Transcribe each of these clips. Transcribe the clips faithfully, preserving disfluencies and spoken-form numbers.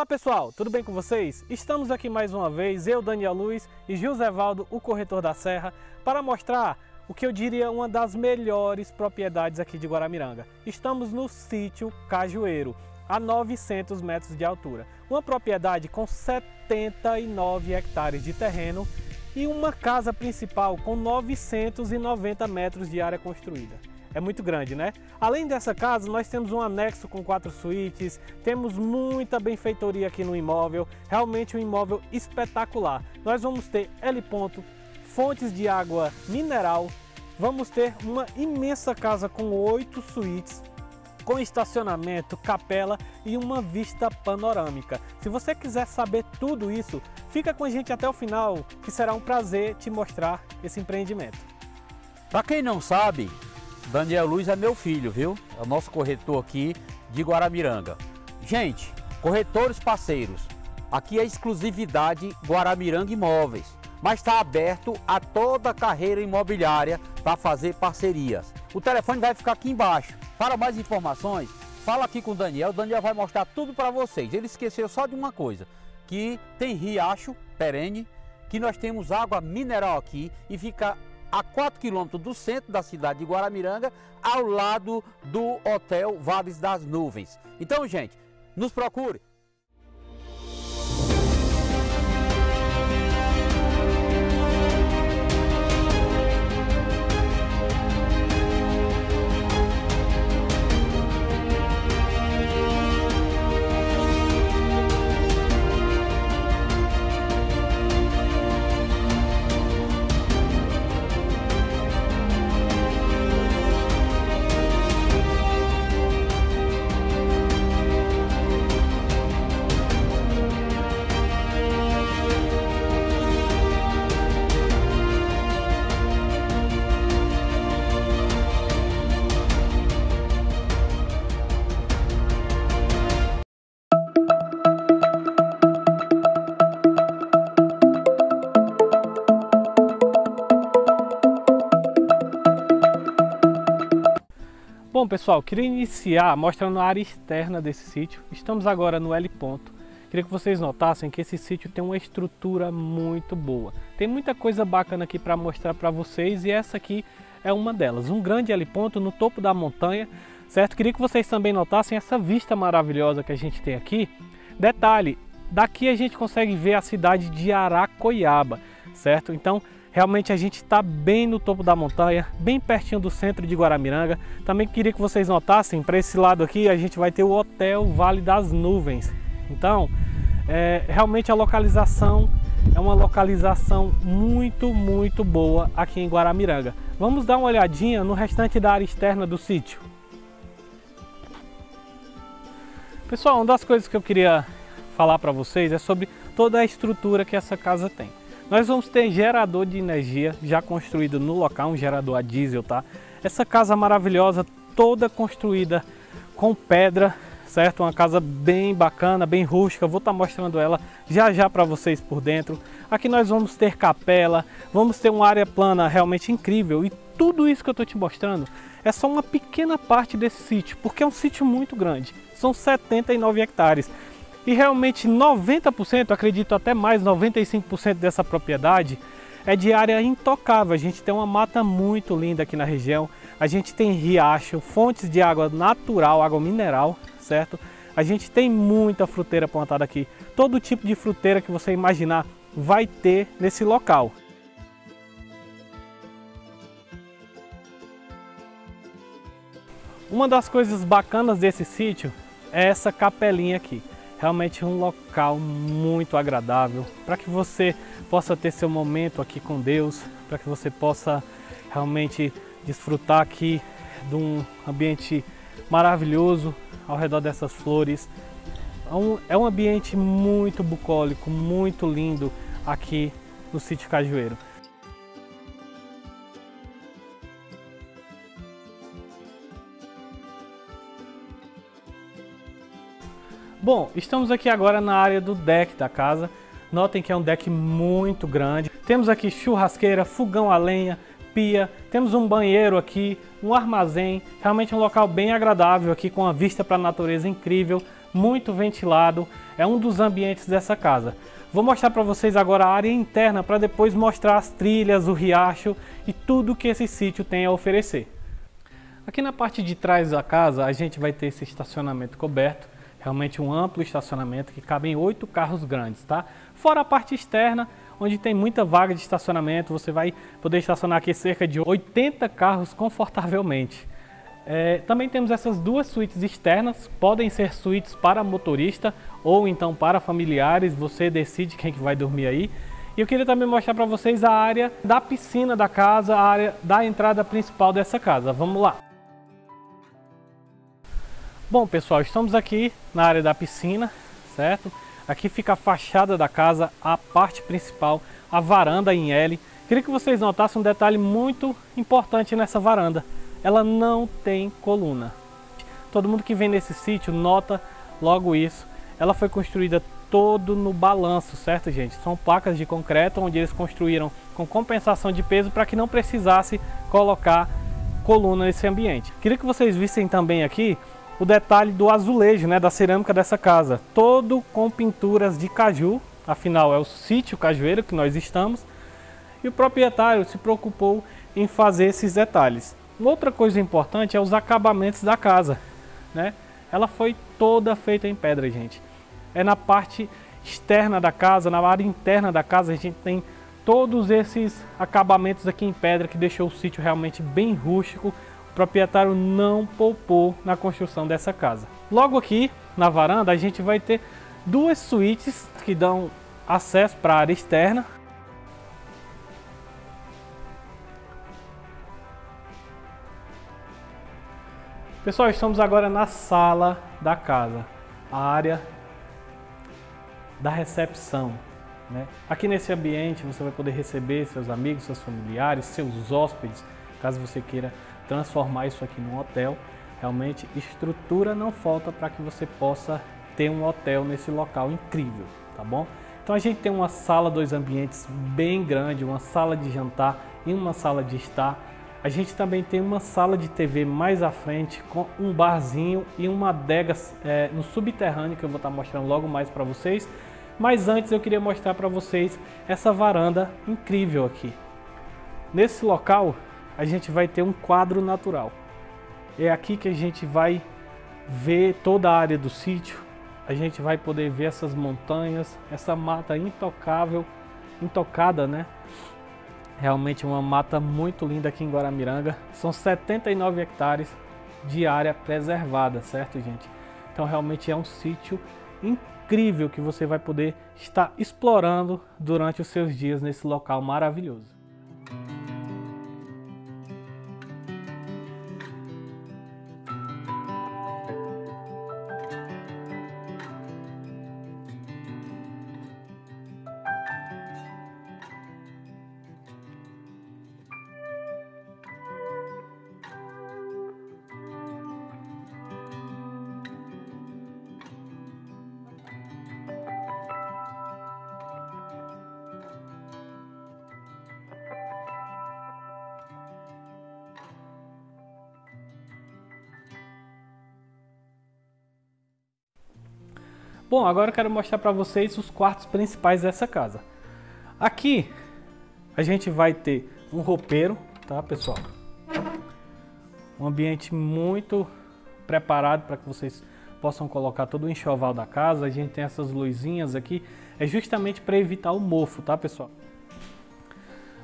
Olá pessoal, tudo bem com vocês? Estamos aqui mais uma vez, eu, Daniel Luz e José Valdo, o corretor da serra, para mostrar o que eu diria uma das melhores propriedades aqui de Guaramiranga. Estamos no sítio Cajueiro, a novecentos metros de altura. Uma propriedade com setenta e nove hectares de terreno e uma casa principal com novecentos e noventa metros de área construída. É muito grande, né? Além dessa casa, nós temos um anexo com quatro suítes, temos muita benfeitoria aqui no imóvel, realmente um imóvel espetacular. Nós vamos ter L ponto, fontes de água mineral, vamos ter uma imensa casa com oito suítes, com estacionamento, capela e uma vista panorâmica. Se você quiser saber tudo isso, fica com a gente até o final, que será um prazer te mostrar esse empreendimento. Para quem não sabe, Daniel Luz é meu filho, viu? É o nosso corretor aqui de Guaramiranga. Gente, corretores parceiros, aqui é exclusividade Guaramiranga Imóveis, mas está aberto a toda a carreira imobiliária para fazer parcerias. O telefone vai ficar aqui embaixo. Para mais informações, fala aqui com o Daniel. O Daniel vai mostrar tudo para vocês. Ele esqueceu só de uma coisa, que tem riacho perene, que nós temos água mineral aqui e fica a quatro quilômetros do centro da cidade de Guaramiranga, ao lado do Hotel Vales das Nuvens. Então, gente, nos procure! Bom pessoal, queria iniciar mostrando a área externa desse sítio. Estamos agora no L ponto. Queria que vocês notassem que esse sítio tem uma estrutura muito boa. Tem muita coisa bacana aqui para mostrar para vocês e essa aqui é uma delas. Um grande L ponto no topo da montanha, certo? Queria que vocês também notassem essa vista maravilhosa que a gente tem aqui. Detalhe, daqui a gente consegue ver a cidade de Aracoiaba, certo? Então, realmente a gente está bem no topo da montanha, bem pertinho do centro de Guaramiranga. Também queria que vocês notassem, para esse lado aqui a gente vai ter o Hotel Vale das Nuvens. Então, é, realmente a localização é uma localização muito, muito boa aqui em Guaramiranga. Vamos dar uma olhadinha no restante da área externa do sítio. Pessoal, uma das coisas que eu queria falar para vocês é sobre toda a estrutura que essa casa tem. Nós vamos ter gerador de energia já construído no local, um gerador a diesel, tá? Essa casa maravilhosa, toda construída com pedra, certo? Uma casa bem bacana, bem rústica. Vou estar mostrando ela já já para vocês por dentro. Aqui nós vamos ter capela, vamos ter uma área plana realmente incrível. E tudo isso que eu estou te mostrando é só uma pequena parte desse sítio, porque é um sítio muito grande. São setenta e nove hectares. E realmente noventa por cento, acredito até mais, noventa e cinco por cento dessa propriedade é de área intocável. A gente tem uma mata muito linda aqui na região, a gente tem riacho, fontes de água natural, água mineral, certo? A gente tem muita fruteira plantada aqui, todo tipo de fruteira que você imaginar vai ter nesse local. Uma das coisas bacanas desse sítio é essa capelinha aqui. Realmente um local muito agradável para que você possa ter seu momento aqui com Deus, para que você possa realmente desfrutar aqui de um ambiente maravilhoso ao redor dessas flores. É um, é um ambiente muito bucólico, muito lindo aqui no sítio Cajueiro. Bom, estamos aqui agora na área do deck da casa. Notem que é um deck muito grande. Temos aqui churrasqueira, fogão a lenha, pia, temos um banheiro aqui, um armazém. Realmente um local bem agradável aqui, com uma vista para a natureza incrível. muito ventilado, é um dos ambientes dessa casa. Vou mostrar para vocês agora a área interna para depois mostrar as trilhas, o riacho e tudo que esse sítio tem a oferecer. Aqui na parte de trás da casa a gente vai ter esse estacionamento coberto, realmente um amplo estacionamento que cabem oito carros grandes, tá? Fora a parte externa, onde tem muita vaga de estacionamento, você vai poder estacionar aqui cerca de oitenta carros confortavelmente. É, também temos essas duas suítes externas, podem ser suítes para motorista ou então para familiares, você decide quem que vai dormir aí. E eu queria também mostrar para vocês a área da piscina da casa, a área da entrada principal dessa casa. Vamos lá! Bom pessoal, estamos aqui na área da piscina, certo? Aqui fica a fachada da casa, a parte principal, a varanda em L. Queria que vocês notassem um detalhe muito importante nessa varanda. Ela não tem coluna. Todo mundo que vem nesse sítio nota logo isso. Ela foi construída todo no balanço, certo gente? São placas de concreto onde eles construíram com compensação de peso para que não precisasse colocar coluna nesse ambiente. Queria que vocês vissem também aqui o detalhe do azulejo, né, da cerâmica dessa casa. Todo com pinturas de caju, afinal é o sítio cajueiro que nós estamos. E o proprietário se preocupou em fazer esses detalhes. Outra coisa importante é os acabamentos da casa, né? Ela foi toda feita em pedra, gente. É na parte externa da casa, na área interna da casa, a gente tem todos esses acabamentos aqui em pedra que deixou o sítio realmente bem rústico. O proprietário não poupou na construção dessa casa. Logo aqui na varanda a gente vai ter duas suítes que dão acesso para a área externa. Pessoal, estamos agora na sala da casa, a área da recepção, né? Aqui nesse ambiente você vai poder receber seus amigos, seus familiares, seus hóspedes, caso você queira transformar isso aqui num hotel. Realmente, estrutura não falta para que você possa ter um hotel nesse local incrível, tá bom? Então a gente tem uma sala, dois ambientes bem grande, uma sala de jantar e uma sala de estar. A gente também tem uma sala de T V mais à frente com um barzinho e uma adega é, no subterrâneo que eu vou estar mostrando logo mais para vocês. Mas antes eu queria mostrar para vocês essa varanda incrível aqui. Nesse local a gente vai ter um quadro natural. É aqui que a gente vai ver toda a área do sítio. A gente vai poder ver essas montanhas, essa mata intocável, intocada, né? Realmente uma mata muito linda aqui em Guaramiranga. São setenta e nove hectares de área preservada, certo gente? Então realmente é um sítio incrível que você vai poder estar explorando durante os seus dias nesse local maravilhoso. Bom, agora eu quero mostrar para vocês os quartos principais dessa casa. Aqui a gente vai ter um roupeiro, tá pessoal? Um ambiente muito preparado para que vocês possam colocar todo o enxoval da casa. A gente tem essas luzinhas aqui, é justamente para evitar o mofo, tá pessoal?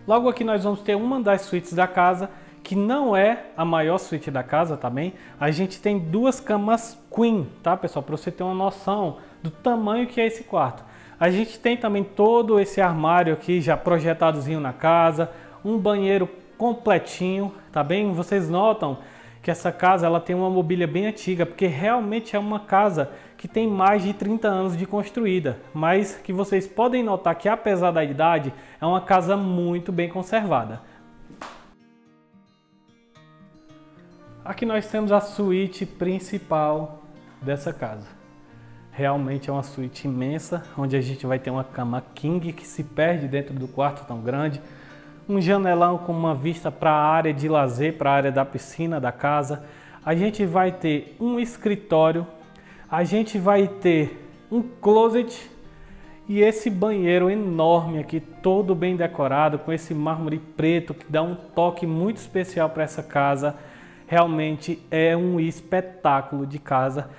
Logo aqui nós vamos ter uma das suítes da casa, que não é a maior suíte da casa também. A gente tem duas camas queen, tá pessoal? Para você ter uma noção do tamanho que é esse quarto. A gente tem também todo esse armário aqui já projetadozinho na casa, um banheiro completinho, tá bem? Vocês notam que essa casa ela tem uma mobília bem antiga, porque realmente é uma casa que tem mais de trinta anos de construída, mas que vocês podem notar que apesar da idade é uma casa muito bem conservada. Aqui nós temos a suíte principal dessa casa. Realmente é uma suíte imensa, onde a gente vai ter uma cama king que se perde dentro do quarto tão grande, um janelão com uma vista para a área de lazer, para a área da piscina da casa. A gente vai ter um escritório, a gente vai ter um closet e esse banheiro enorme aqui, todo bem decorado, com esse mármore preto que dá um toque muito especial para essa casa. Realmente é um espetáculo de casa.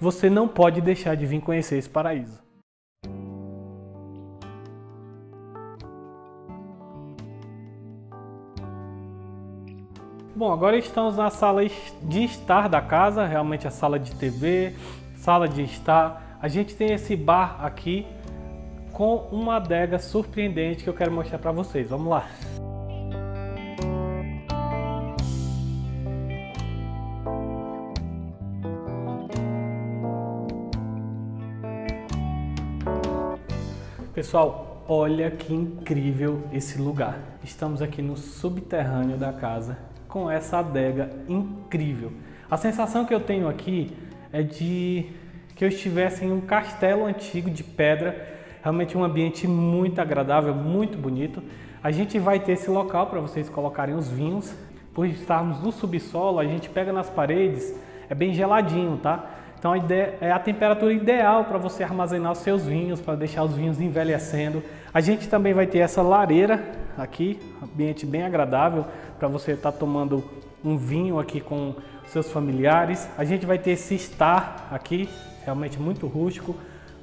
Você não pode deixar de vir conhecer esse paraíso. Bom, agora estamos na sala de estar da casa, realmente a sala de T V, sala de estar. A gente tem esse bar aqui com uma adega surpreendente que eu quero mostrar para vocês. Vamos lá! Pessoal, olha que incrível esse lugar. Estamos aqui no subterrâneo da casa com essa adega incrível. A sensação que eu tenho aqui é de que eu estivesse em um castelo antigo de pedra. Realmente um ambiente muito agradável, muito bonito. A gente vai ter esse local para vocês colocarem os vinhos. Por estarmos no subsolo, a gente pega nas paredes, é bem geladinho, tá? Então a ideia é a temperatura ideal para você armazenar os seus vinhos, para deixar os vinhos envelhecendo. A gente também vai ter essa lareira aqui, ambiente bem agradável para você estar tomando um vinho aqui com seus familiares. A gente vai ter esse estar aqui, realmente muito rústico,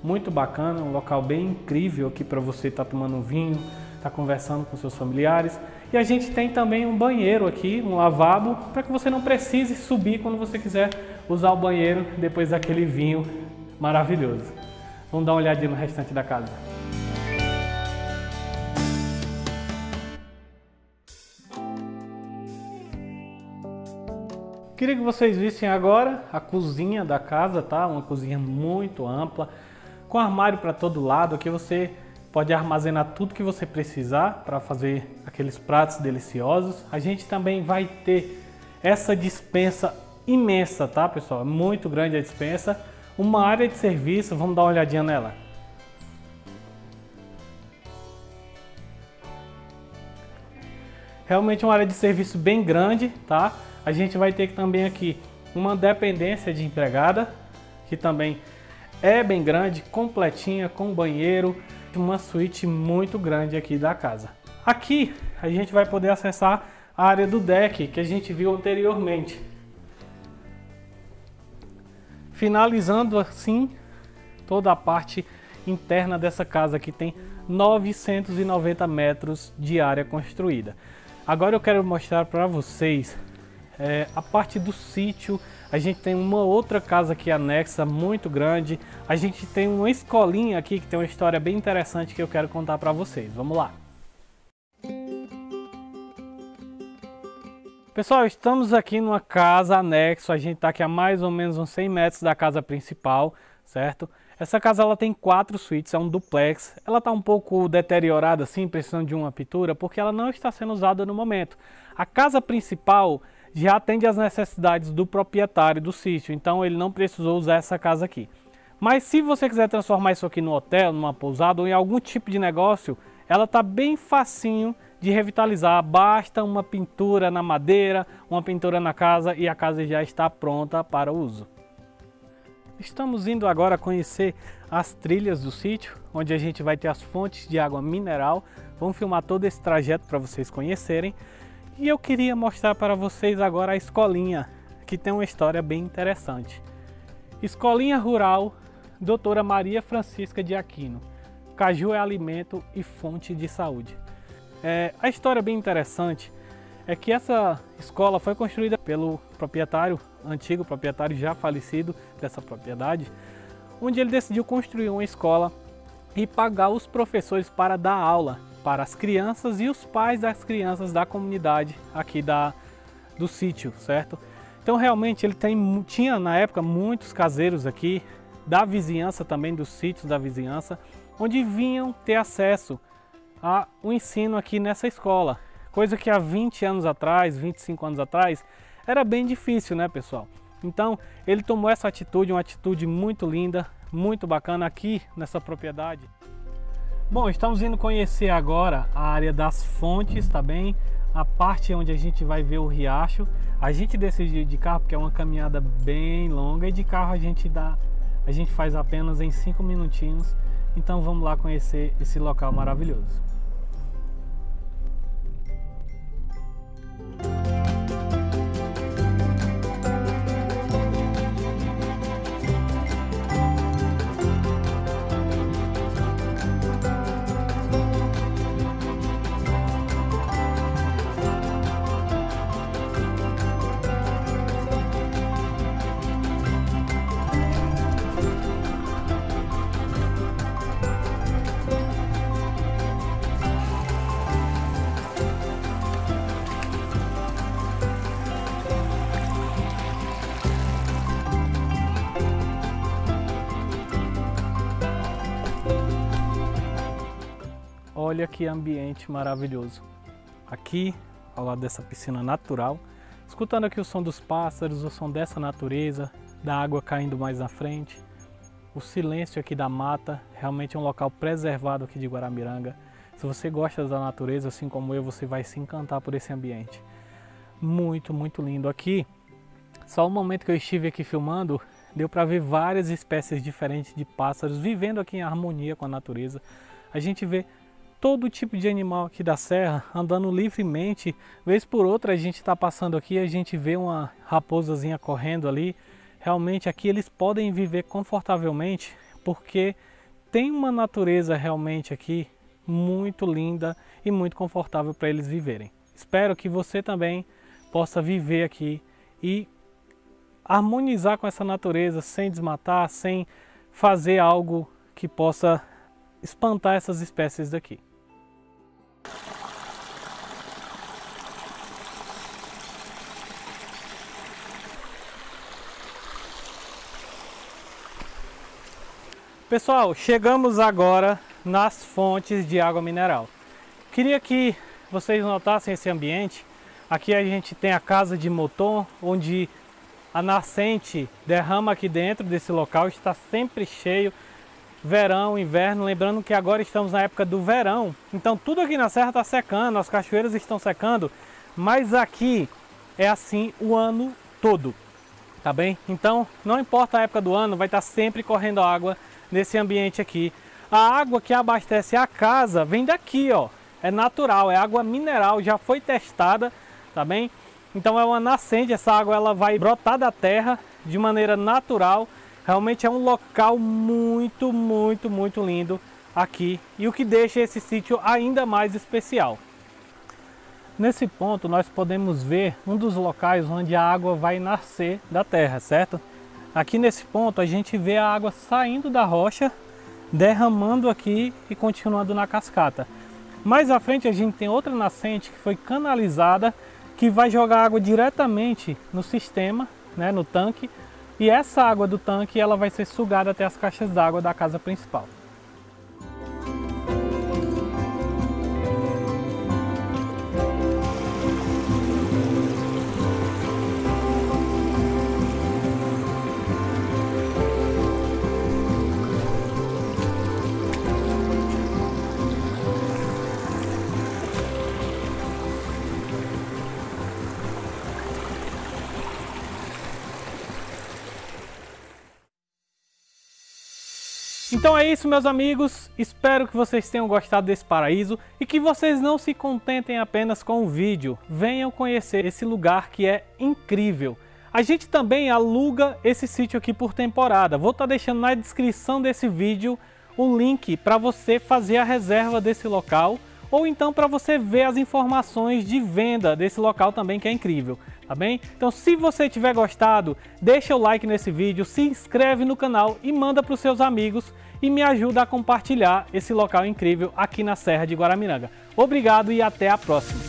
muito bacana, um local bem incrível aqui para você estar tomando um vinho, estar conversando com seus familiares. E a gente tem também um banheiro aqui, um lavabo, para que você não precise subir quando você quiser usar o banheiro depois daquele vinho maravilhoso. Vamos dar uma olhadinha no restante da casa. Queria que vocês vissem agora a cozinha da casa, tá? Uma cozinha muito ampla, com armário para todo lado. Aqui você pode armazenar tudo que você precisar para fazer aqueles pratos deliciosos. A gente também vai ter essa despensa imensa, tá, pessoal? É muito grande a despensa. Uma área de serviço, vamos dar uma olhadinha nela. Realmente uma área de serviço bem grande, tá? A gente vai ter também aqui uma dependência de empregada, que também é bem grande, completinha, com banheiro, uma suíte muito grande aqui da casa. Aqui a gente vai poder acessar a área do deck que a gente viu anteriormente. Finalizando assim toda a parte interna dessa casa, que tem novecentos e noventa metros de área construída. Agora eu quero mostrar para vocês é, a parte do sítio. A gente tem uma outra casa aqui anexa, muito grande. A gente tem uma escolinha aqui que tem uma história bem interessante que eu quero contar para vocês. Vamos lá! Pessoal, estamos aqui numa casa anexo. A gente está aqui a mais ou menos uns cem metros da casa principal, certo? Essa casa ela tem quatro suítes, é um duplex. Ela está um pouco deteriorada assim, precisando de uma pintura, porque ela não está sendo usada no momento. A casa principal já atende às necessidades do proprietário do sítio, então ele não precisou usar essa casa aqui. Mas se você quiser transformar isso aqui num hotel, numa pousada ou em algum tipo de negócio, ela está bem facinho de revitalizar. Basta uma pintura na madeira, uma pintura na casa e a casa já está pronta para uso. Estamos indo agora conhecer as trilhas do sítio, onde a gente vai ter as fontes de água mineral. Vamos filmar todo esse trajeto para vocês conhecerem. E eu queria mostrar para vocês agora a escolinha, que tem uma história bem interessante. Escolinha Rural Doutora Maria Francisca de Aquino. Caju é alimento e fonte de saúde. É, a história bem interessante é que essa escola foi construída pelo proprietário, antigo proprietário já falecido dessa propriedade, onde ele decidiu construir uma escola e pagar os professores para dar aula para as crianças e os pais das crianças da comunidade aqui da, do sítio, certo? Então realmente ele tem, tinha na época muitos caseiros aqui, da vizinhança também, dos sítios da vizinhança, onde vinham ter acesso ao ensino aqui nessa escola. Coisa que há vinte anos atrás, vinte e cinco anos atrás, era bem difícil, né, pessoal? Então ele tomou essa atitude, uma atitude muito linda, muito bacana aqui nessa propriedade. Bom, estamos indo conhecer agora a área das fontes, tá bem? A parte onde a gente vai ver o riacho. A gente decidiu de carro porque é uma caminhada bem longa e de carro a gente dá a gente faz apenas em cinco minutinhos. Então vamos lá conhecer esse local maravilhoso. Olha que ambiente maravilhoso, aqui ao lado dessa piscina natural, escutando aqui o som dos pássaros, o som dessa natureza, da água caindo mais na frente, o silêncio aqui da mata, realmente é um local preservado aqui de Guaramiranga. Se você gosta da natureza, assim como eu, você vai se encantar por esse ambiente. Muito, muito lindo aqui. Só o momento que eu estive aqui filmando, deu para ver várias espécies diferentes de pássaros vivendo aqui em harmonia com a natureza. A gente vê todo tipo de animal aqui da serra andando livremente. Vez por outra a gente está passando aqui e a gente vê uma raposazinha correndo ali. Realmente aqui eles podem viver confortavelmente porque tem uma natureza realmente aqui muito linda e muito confortável para eles viverem. Espero que você também possa viver aqui e harmonizar com essa natureza sem desmatar, sem fazer algo que possa espantar essas espécies daqui. Pessoal, chegamos agora nas fontes de água mineral. Queria que vocês notassem esse ambiente. Aqui a gente tem a casa de motom, onde a nascente derrama aqui dentro desse local, está sempre cheio. Verão, inverno, lembrando que agora estamos na época do verão, então tudo aqui na serra está secando, as cachoeiras estão secando, mas aqui é assim o ano todo, tá bem? Então não importa a época do ano, vai estar sempre correndo água nesse ambiente aqui. A água que abastece a casa vem daqui, ó, é natural, é água mineral, já foi testada, tá bem? Então é uma nascente, essa água ela vai brotar da terra de maneira natural. Realmente é um local muito, muito, muito lindo aqui e o que deixa esse sítio ainda mais especial. Nesse ponto nós podemos ver um dos locais onde a água vai nascer da terra, certo? Aqui nesse ponto a gente vê a água saindo da rocha, derramando aqui e continuando na cascata. Mais à frente a gente tem outra nascente que foi canalizada, que vai jogar água diretamente no sistema, né, no tanque. E essa água do tanque ela vai ser sugada até as caixas d'água da casa principal. Então é isso, meus amigos, espero que vocês tenham gostado desse paraíso e que vocês não se contentem apenas com o vídeo, venham conhecer esse lugar que é incrível. A gente também aluga esse sítio aqui por temporada, vou estar deixando na descrição desse vídeo o link para você fazer a reserva desse local ou então para você ver as informações de venda desse local também, que é incrível. Tá bem? Então se você tiver gostado, deixa o like nesse vídeo, se inscreve no canal e manda para os seus amigos e me ajuda a compartilhar esse local incrível aqui na Serra de Guaramiranga. Obrigado e até a próxima!